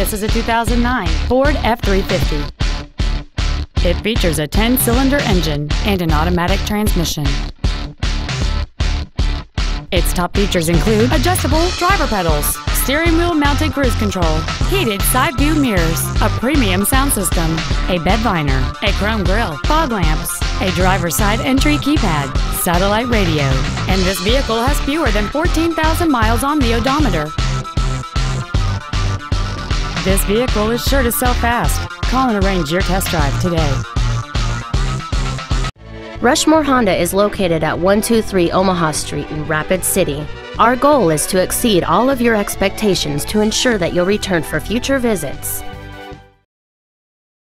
This is a 2009 Ford F350. It features a 10-cylinder engine and an automatic transmission. Its top features include adjustable driver pedals, steering wheel mounted cruise control, heated side view mirrors, a premium sound system, a bed liner, a chrome grille, fog lamps, a driver's side entry keypad, satellite radio, and this vehicle has fewer than 14,000 miles on the odometer. This vehicle is sure to sell fast. Call and arrange your test drive today. Rushmore Honda is located at 123 Omaha Street in Rapid City. Our goal is to exceed all of your expectations to ensure that you'll return for future visits.